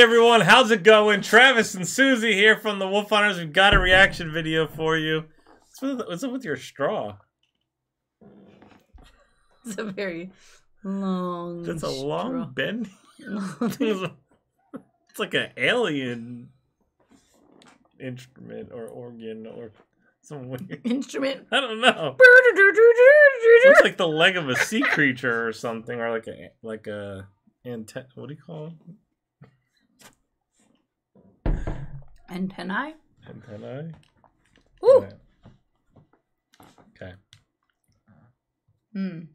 Hey everyone, how's it going? Travis and Susie here from the Wolf Hunters. We've got a reaction video for you. What's up with your straw? It's a very long straw. That's a long bend. It's like an alien instrument or organ or some weird instrument. I don't know. It looks like the leg of a sea creature or something, or like a antenna. What do you call it? Antennae? Antennae? Ooh! Okay.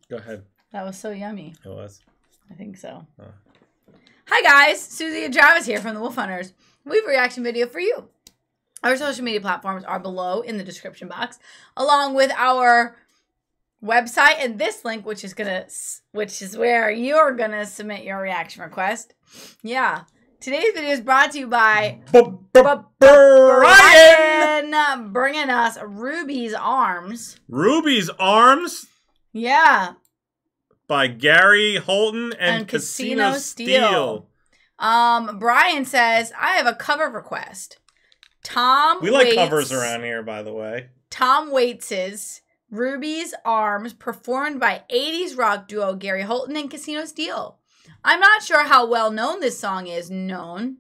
Go ahead. That was so yummy. It was? I think so. Oh. Hi guys! Susie and Travis here from the Wolf Hunters. We have a reaction video for you. Our social media platforms are below in the description box, along with our website and this link, which is where you're gonna submit your reaction request. Yeah. Today's video is brought to you by Brian, bringing us Ruby's Arms. Ruby's Arms? Yeah. By Gary Holton and Casino Steel. Brian says, I have a cover request. Tom Waits. We like covers around here, by the way. Tom Waits' Ruby's Arms, performed by 80s rock duo Gary Holton and Casino Steel. I'm not sure how well known this song is known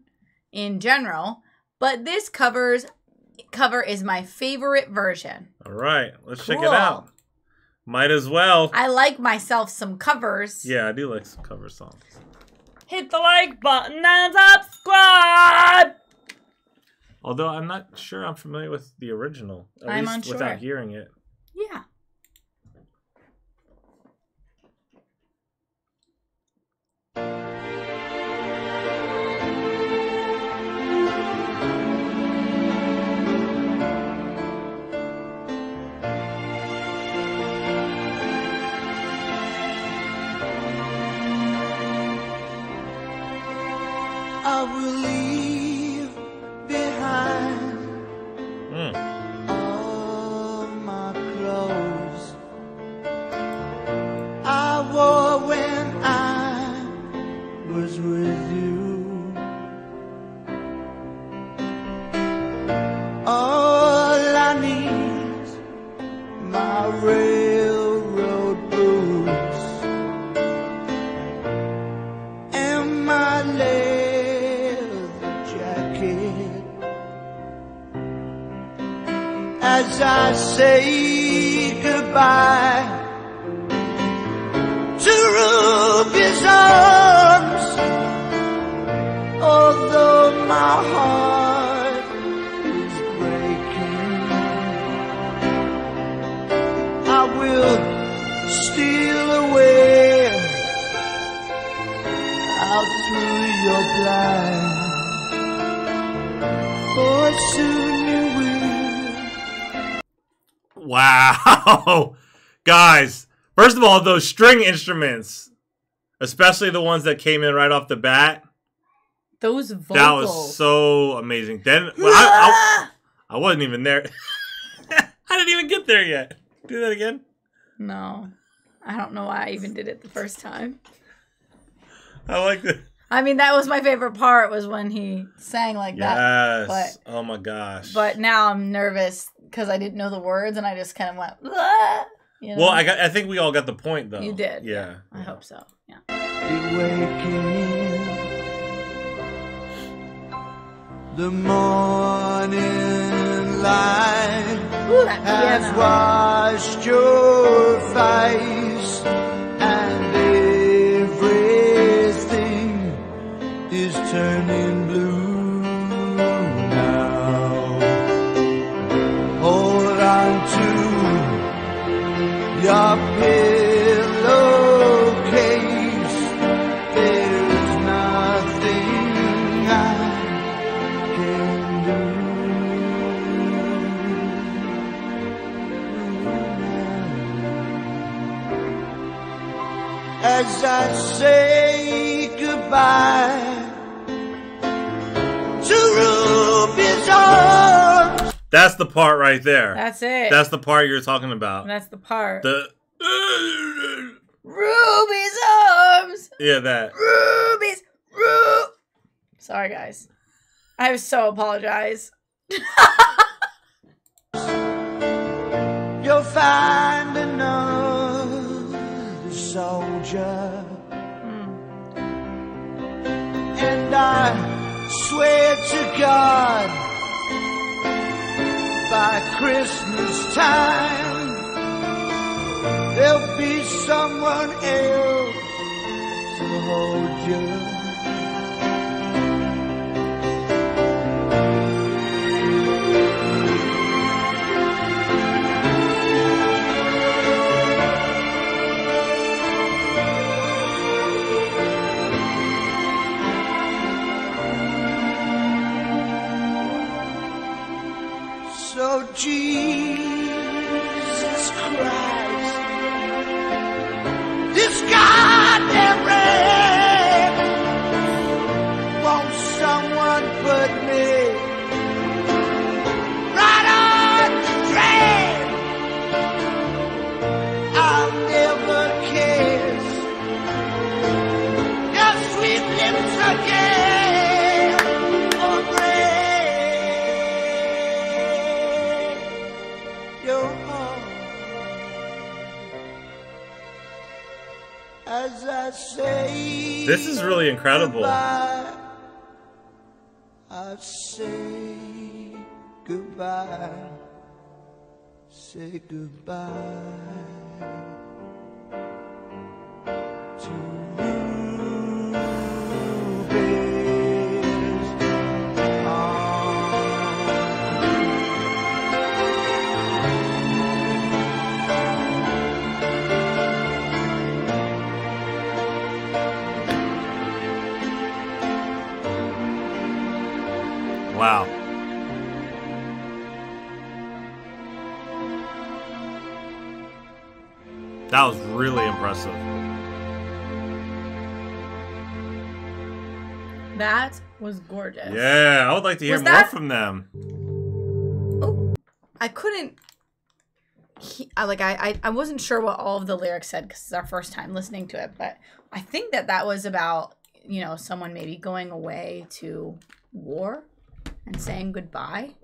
in general, but this cover is my favorite version. All right, let's check it out. Might as well. I like myself some covers. Yeah, I do like some cover songs. Hit the like button and subscribe. Although I'm not sure I'm familiar with the original, at least without hearing it. Yeah. I will leave behind all my clothes I wore when I was with you. All I need is my railroad boots and my legs. As I say goodbye to Ruby's arms, although my heart is breaking, I will steal away out through your blind, for soon you will. Wow. Guys, first of all, those string instruments, especially the ones that came in right off the bat. Those vocals. That was so amazing. Then well, I wasn't even there. I didn't even get there yet. Do that again? No. I don't know why I even did it the first time. I like that. I mean, that was my favorite part, was when he sang like that. Yes. But, oh my gosh. But now I'm nervous because I didn't know the words and I just kind of went, you know? Well, I think we all got the point, though. You did. Yeah. I hope so. Yeah. Be waking, the morning light. Ooh, that has washed your face and is turning blue now. Hold on to your pillowcase. There's nothing I can do. As I say goodbye. That's the part right there. That's it. That's the part you're talking about. That's the part. The Ruby's arms. Yeah, that. Ruby's Sorry, guys. I so apologize. You'll find another soldier. And I swear to God, by Christmas time, there'll be someone else to hold you. So Jesus Christ, this goddamn rain, won't someone put me right on the train? I'll never kiss your sweet lips again. This is really incredible. Goodbye. I say goodbye. Say goodbye to Ruby's Wow. That was really impressive. That was gorgeous. Yeah, I would like to hear more from them. Oh, I couldn't. I wasn't sure what all of the lyrics said because it's our first time listening to it, but I think that that was about, you know, someone maybe going away to war and saying goodbye.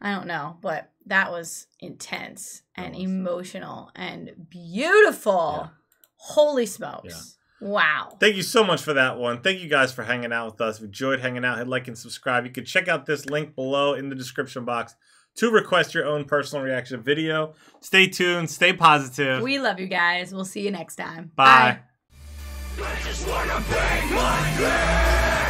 I don't know, but that was intense and emotional and beautiful. Yeah. Holy smokes. Yeah. Wow. Thank you so much for that one. Thank you guys for hanging out with us. If you enjoyed hanging out, hit like and subscribe. You can check out this link below in the description box to request your own personal reaction video. Stay tuned. Stay positive. We love you guys. We'll see you next time. Bye. I just wanna bang my